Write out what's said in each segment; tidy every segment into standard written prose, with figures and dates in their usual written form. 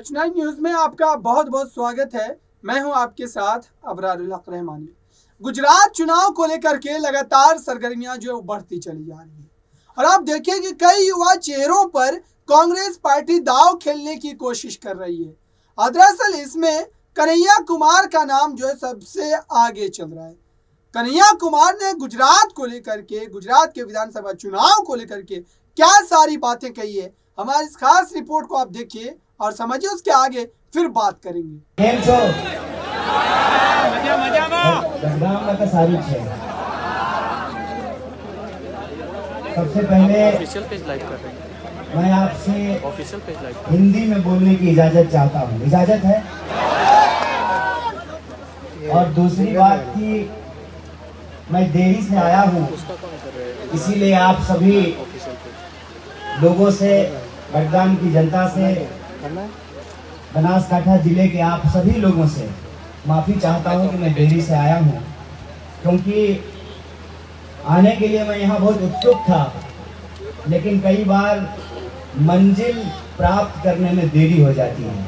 दक्षिणाई news में आपका बहुत बहुत स्वागत है। मैं हूं आपके साथ अबरारुल हक रहमानी। गुजरात चुनाव को लेकर के लगातार सरगर्मियां जो है बढ़ती चली जा रही है और आप देखिए कि कई युवा चेहरों पर कांग्रेस पार्टी दांव खेलने की कोशिश कर रही है। और दरअसल इसमें कन्हैया कुमार का नाम जो है सबसे आगे चल रहा है। कन्हैया कुमार ने गुजरात को लेकर के, गुजरात के विधानसभा चुनाव को लेकर के क्या सारी बातें कही है, हमारी इस खास रिपोर्ट को आप देखिए और समझिए, उसके आगे फिर बात करेंगे। सबसे पहले मैं आपसे हिंदी में बोलने की इजाजत चाहता हूँ, इजाजत है। और दूसरी बात की मैं देरी से आया हूँ, इसीलिए आप सभी लोगों से, बडगाम की जनता से, बनासकांठा जिले के आप सभी लोगों से माफ़ी चाहता हूं कि मैं दिल्ली से आया हूं, क्योंकि आने के लिए मैं यहां बहुत उत्सुक था, लेकिन कई बार मंजिल प्राप्त करने में देरी हो जाती है।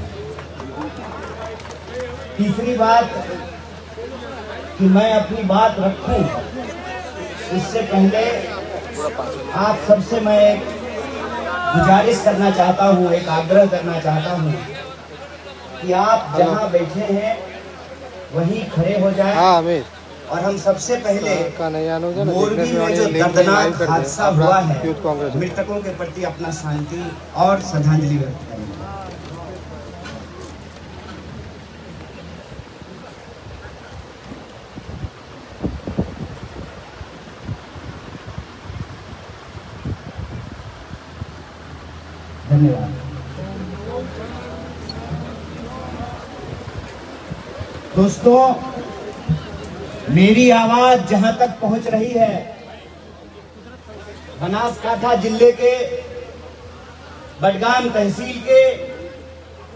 तीसरी बात कि मैं अपनी बात रखूं, इससे पहले आप सबसे मैं गुजारिश करना चाहता हूँ, एक आग्रह करना चाहता हूँ कि आप जहाँ बैठे हैं वहीं खड़े हो जाएं। और हम सबसे पहले मोरबी में जो दर्दनाक हादसा हुआ है, मृतकों के प्रति अपना शांति और श्रद्धांजलि व्यक्त करें। दोस्तों, मेरी आवाज जहां तक पहुंच रही है, बनासकांठा जिले के बडगाम तहसील के,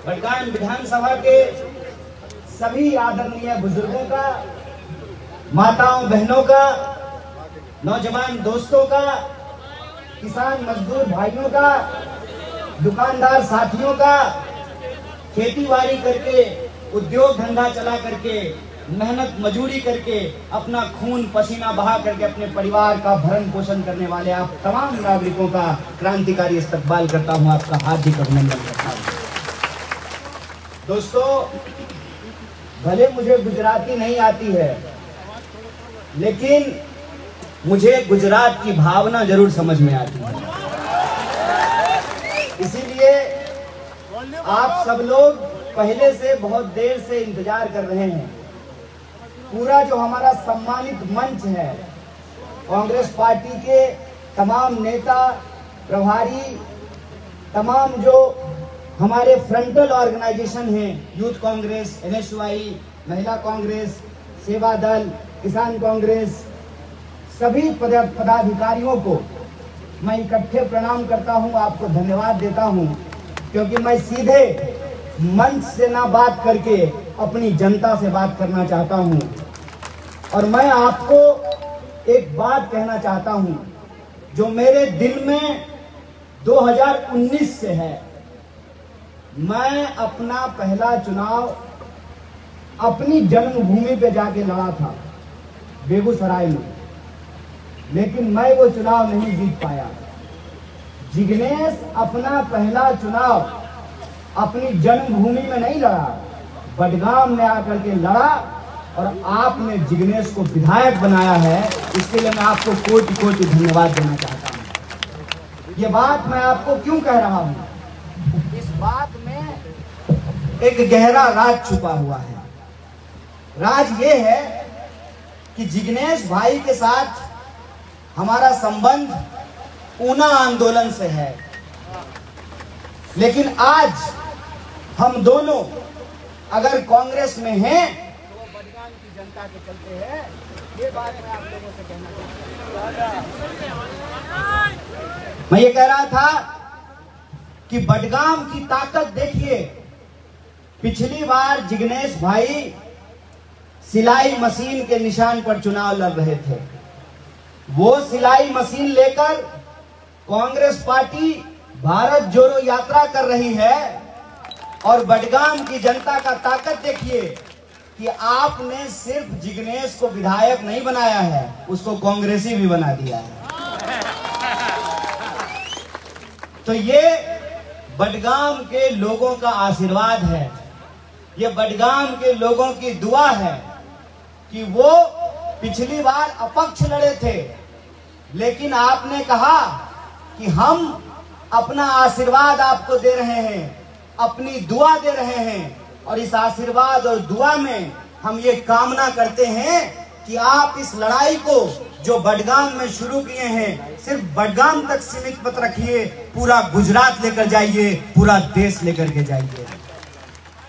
बडगाम विधानसभा के सभी आदरणीय बुजुर्गों का, माताओं बहनों का, नौजवान दोस्तों का, किसान मजदूर भाइयों का, दुकानदार साथियों का, खेतीबाड़ी करके, उद्योग धंधा चला करके, मेहनत मजूरी करके, अपना खून पसीना बहा करके अपने परिवार का भरण पोषण करने वाले आप तमाम नागरिकों का क्रांतिकारी इस्तकबाल करता हूं, आपका हार्दिक अभिनंदन करता हूं। दोस्तों, भले मुझे गुजराती नहीं आती है, लेकिन मुझे गुजरात की भावना जरूर समझ में आती है। इसीलिए आप सब लोग पहले से बहुत देर से इंतजार कर रहे हैं। पूरा जो हमारा सम्मानित मंच है, कांग्रेस पार्टी के तमाम नेता, प्रभारी, तमाम जो हमारे फ्रंटल ऑर्गेनाइजेशन हैं, यूथ कांग्रेस, NSY, महिला कांग्रेस, सेवा दल, किसान कांग्रेस, सभी पदाधिकारियों को मैं इकट्ठे प्रणाम करता हूं, आपको धन्यवाद देता हूं, क्योंकि मैं सीधे मंच से ना बात करके अपनी जनता से बात करना चाहता हूं। और मैं आपको एक बात कहना चाहता हूं जो मेरे दिल में 2019 से है। मैं अपना पहला चुनाव अपनी जन्मभूमि पे जाके लड़ा था, बेगूसराय में, लेकिन मैं वो चुनाव नहीं जीत पाया। जिग्नेश अपना पहला चुनाव अपनी जन्मभूमि में नहीं लड़ा, बडगाम में आकर के लड़ा, और आपने जिग्नेश को विधायक बनाया है, इसके लिए मैं आपको कोटि कोटि धन्यवाद देना चाहता हूँ। ये बात मैं आपको क्यों कह रहा हूँ, इस बात में एक गहरा राज छुपा हुआ है। राज ये है कि जिग्नेश भाई के साथ हमारा संबंध ऊना आंदोलन से है, लेकिन आज हम दोनों अगर कांग्रेस में हैं तो बडगाम की जनता के चलते हैं। ये बात मैं आप लोगों से कहना चाहता हूँ। मैं ये कह रहा था कि बडगाम की ताकत देखिए। पिछली बार जिग्नेश भाई सिलाई मशीन के निशान पर चुनाव लड़ रहे थे। वो सिलाई मशीन लेकर कांग्रेस पार्टी भारत जोड़ो यात्रा कर रही है और बडगाम की जनता का ताकत देखिए कि आपने सिर्फ जिग्नेश को विधायक नहीं बनाया है, उसको कांग्रेसी भी बना दिया है। तो ये बडगाम के लोगों का आशीर्वाद है, ये बडगाम के लोगों की दुआ है कि वो पिछली बार अपक्ष लड़े थे, लेकिन आपने कहा कि हम अपना आशीर्वाद आपको दे रहे हैं, अपनी दुआ दे रहे हैं, और इस आशीर्वाद और दुआ में हम ये कामना करते हैं कि आप इस लड़ाई को जो बडगाम में शुरू किए हैं सिर्फ बडगाम तक सीमित मत रखिए, पूरा गुजरात लेकर जाइए, पूरा देश लेकर के जाइए।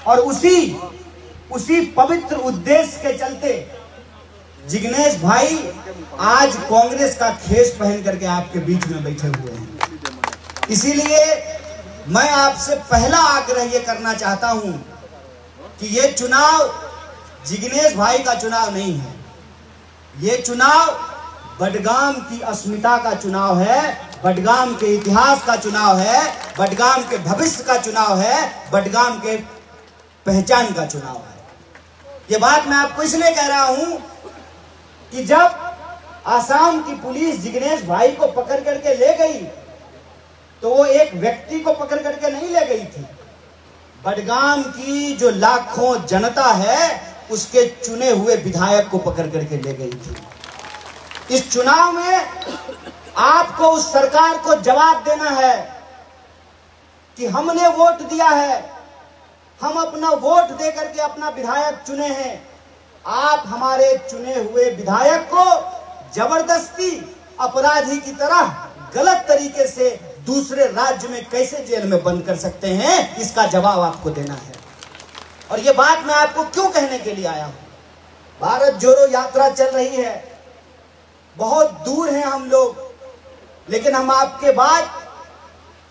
और उसी पवित्र उद्देश्य के चलते जिग्नेश भाई आज कांग्रेस का खेस पहन करके आपके बीच में बैठे हुए हैं। इसीलिए मैं आपसे पहला आग्रह ये करना चाहता हूं कि ये चुनाव जिग्नेश भाई का चुनाव नहीं है, ये चुनाव बडगाम की अस्मिता का चुनाव है, बडगाम के इतिहास का चुनाव है, बडगाम के भविष्य का चुनाव है, बडगाम के पहचान का चुनाव है। ये बात मैं आपको इसलिए कह रहा हूं कि जब आसाम की पुलिस जिग्नेश भाई को पकड़ करके ले गई तो वो एक व्यक्ति को पकड़ करके नहीं ले गई थी, बडगाम की जो लाखों जनता है उसके चुने हुए विधायक को पकड़ करके ले गई थी। इस चुनाव में आपको उस सरकार को जवाब देना है कि हमने वोट दिया है, हम अपना वोट दे करके अपना विधायक चुने हैं, आप हमारे चुने हुए विधायक को जबरदस्ती अपराधी की तरह गलत तरीके से दूसरे राज्य में कैसे जेल में बंद कर सकते हैं, इसका जवाब आपको देना है। और ये बात मैं आपको क्यों कहने के लिए आया हूं, भारत जोड़ो यात्रा चल रही है, बहुत दूर हैं हम लोग, लेकिन हम आपके बाद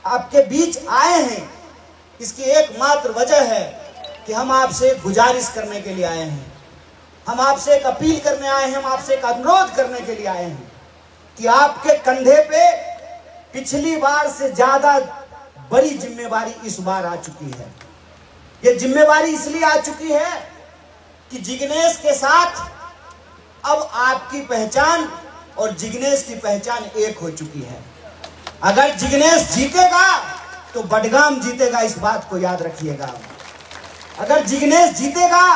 आपके बीच आए हैं। इसकी एकमात्र वजह है कि हम आपसे गुजारिश करने के लिए आए हैं, हम आपसे एक अपील करने आए हैं, हम आपसे एक अनुरोध करने के लिए आए हैं कि आपके कंधे पे पिछली बार से ज्यादा बड़ी जिम्मेवारी इस बार आ चुकी है। ये जिम्मेवारी इसलिए आ चुकी है कि जिग्नेश के साथ अब आपकी पहचान और जिग्नेश की पहचान एक हो चुकी है। अगर जिग्नेश जीतेगा तो बडगाम जीतेगा, इस बात को याद रखिएगा। अगर जिग्नेश जीतेगा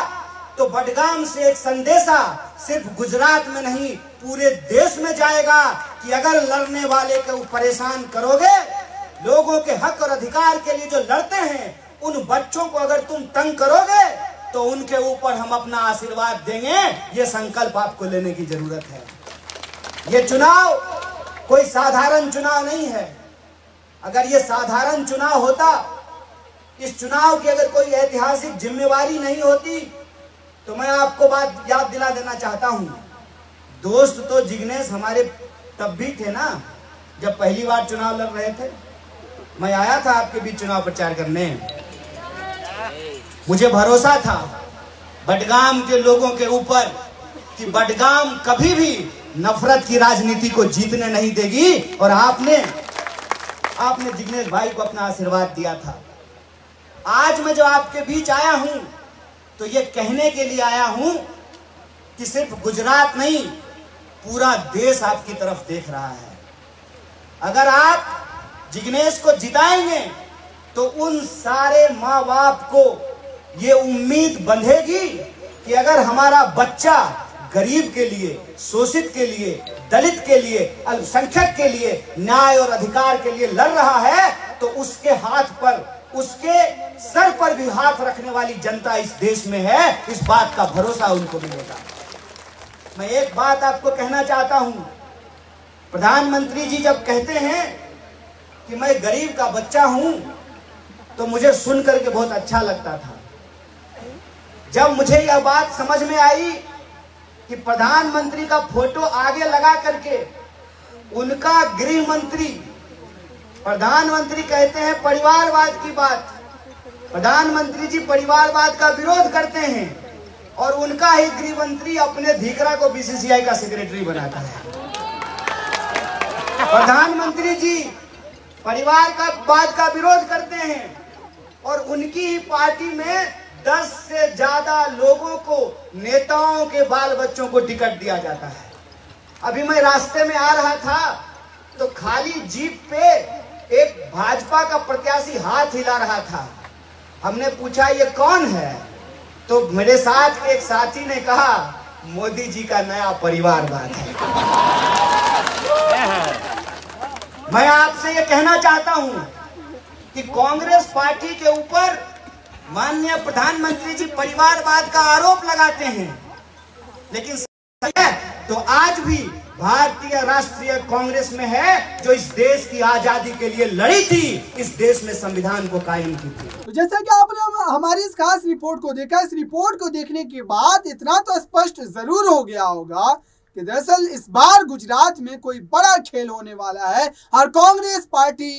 तो बडगाम से एक संदेशा सिर्फ गुजरात में नहीं पूरे देश में जाएगा कि अगर लड़ने वाले को परेशान करोगे, लोगों के हक और अधिकार के लिए जो लड़ते हैं उन बच्चों को अगर तुम तंग करोगे तो उनके ऊपर हम अपना आशीर्वाद देंगे, ये संकल्प आपको लेने की जरूरत है। ये चुनाव कोई साधारण चुनाव नहीं है, अगर ये साधारण चुनाव होता, इस चुनाव की अगर कोई ऐतिहासिक जिम्मेवारी नहीं होती, तो मैं आपको बात याद दिला देना चाहता हूं, दोस्त तो जिग्नेश हमारे तब भी थे ना जब पहली बार चुनाव लड़ रहे थे। मैं आया था आपके बीच चुनाव प्रचार करने, मुझे भरोसा था बडगाम के लोगों के ऊपर कि बडगाम कभी भी नफरत की राजनीति को जीतने नहीं देगी, और आपने जिग्नेश भाई को अपना आशीर्वाद दिया था। आज मैं जो आपके बीच आया हूं तो ये कहने के लिए आया हूं कि सिर्फ गुजरात नहीं पूरा देश आपकी तरफ देख रहा है। अगर आप जिग्नेश को जिताएंगे तो उन सारे माँ बाप को ये उम्मीद बंधेगी कि अगर हमारा बच्चा गरीब के लिए, शोषित के लिए, दलित के लिए, अल्पसंख्यक के लिए, न्याय और अधिकार के लिए लड़ रहा है तो उसके हाथ पर, उसके सर पर भी हाथ रखने वाली जनता इस देश में है, इस बात का भरोसा उनको मिलेगा। मैं एक बात आपको कहना चाहता हूं, प्रधानमंत्री जी जब कहते हैं कि मैं गरीब का बच्चा हूं तो मुझे सुन करके बहुत अच्छा लगता था। जब मुझे यह बात समझ में आई कि प्रधानमंत्री का फोटो आगे लगा करके उनका गृह मंत्री, प्रधानमंत्री कहते हैं परिवारवाद की बात, प्रधानमंत्री जी परिवारवाद का विरोध करते हैं और उनका ही गृह मंत्री अपने धीकरा को बीसीसीआई का सेक्रेटरी बनाता है। प्रधानमंत्री जी परिवारवाद का विरोध करते हैं और उनकी ही पार्टी में 10 से ज्यादा लोगों को, नेताओं के बाल बच्चों को टिकट दिया जाता है। अभी मैं रास्ते में आ रहा था तो खाली जीप पे एक भाजपा का प्रत्याशी हाथ हिला रहा था। हमने पूछा ये कौन है, तो मेरे साथ एक साथी ने कहा मोदी जी का नया परिवारवाद है। मैं आपसे ये कहना चाहता हूं कि कांग्रेस पार्टी के ऊपर माननीय प्रधानमंत्री जी परिवारवाद का आरोप लगाते हैं, लेकिन सही है तो आज भी भारतीय राष्ट्रीय कांग्रेस में है जो इस देश की आजादी के लिए लड़ी थी, इस देश में संविधान को कायम की थी। जैसा कि आपने हमारी इस खास रिपोर्ट को देखा, इस रिपोर्ट को देखने के बाद इतना तो स्पष्ट जरूर हो गया होगा कि दरअसल इस बार गुजरात में कोई बड़ा खेल होने वाला है और कांग्रेस पार्टी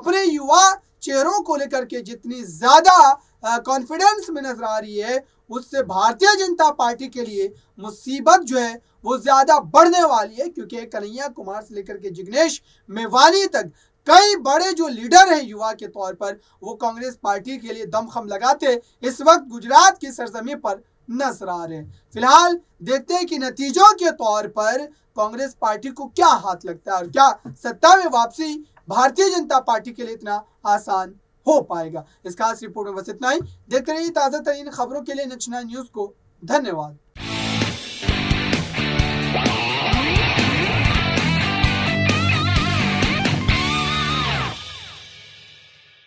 अपने युवा चेहरों को लेकर के जितनी ज्यादा कॉन्फिडेंस में नजर आ रही है उससे भारतीय जनता पार्टी के लिए मुसीबत जो है वो ज्यादा बढ़ने वाली है, क्योंकि कन्हैया कुमार से लेकर के जिग्नेश मेवाणी तक कई बड़े जो लीडर हैं युवा के तौर पर वो कांग्रेस पार्टी के लिए दमखम लगाते इस वक्त गुजरात की सरजमीं पर नजर आ रहे हैं। फिलहाल देखते हैं कि नतीजों के तौर पर कांग्रेस पार्टी को क्या हाथ लगता है और क्या सत्ता में वापसी भारतीय जनता पार्टी के लिए इतना आसान हो पाएगा। इस खास रिपोर्ट में बस इतना ही। देखते रहिए ताजा तरीन खबरों के लिए NH9 न्यूज को। धन्यवाद।